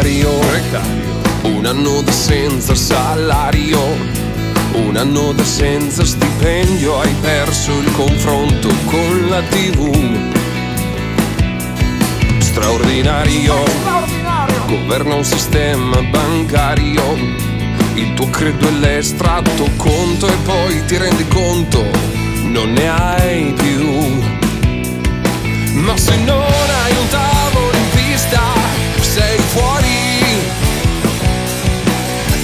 precario, un anno da senza salario, un anno da senza stipendio. Hai perso il confronto con la TV. Straordinario, governa un sistema bancario. Il tuo credo è l'estratto conto e poi ti rendi conto non ne hai più. Ma se non hai un tavolo in pista sei fuori,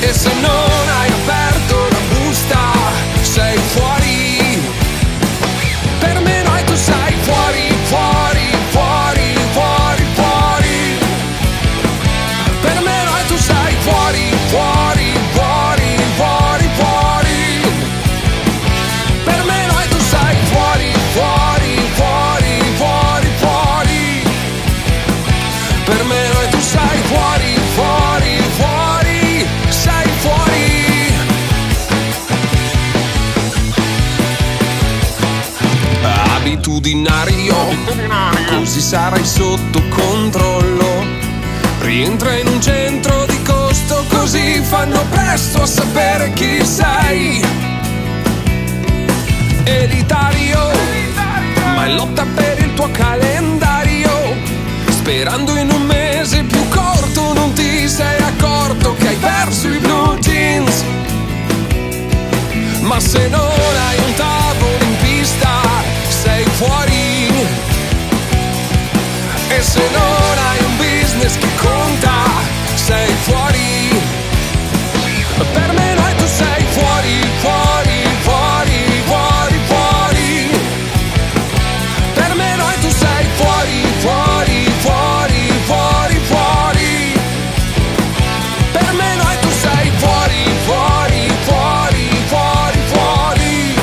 e se non hai aperto la busta sei fuori. Per me noi tu sei fuori, fuori, fuori, fuori, fuori. Per me noi tu sei fuori, fuori, fuori, fuori, fuori. Per me noi tu sei fuori, fuori, fuori, fuori, fuori. Per me noi tu sei fuori, fuori, fuori. Sei fuori. Abitudinario, così sarai sotto controllo. Rientra in un centro di costo, così fanno presto a sapere chi sei. Elitario, ma in lotta per il tuo calendario, sperando in un mese più corto. Non ti sei accorto che hai perso i blue jeans. Ma se non hai un tavolo in pista sei fuori, e se non hai un business che conta sei fuori. Per me noi tu sei fuori, fuori, fuori, fuori, fuori. Per me noi tu sei fuori, fuori, fuori, fuori, fuori. Per me noi tu sei fuori, fuori, fuori, fuori, fuori.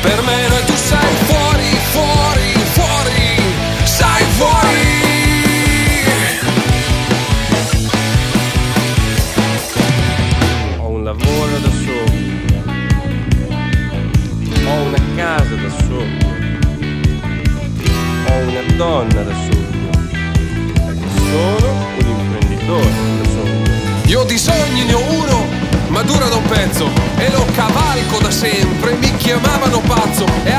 Per me noi tu sei fuori, fuori, fuori, sei fuori. Ho un lavoro da solo, ho una casa da solo, ho una donna da solo, perché sono un imprenditore da solo. Io di sogni ne ho uno, ma dura da un pezzo, e lo cavalco da sempre, mi chiamavano pazzo. E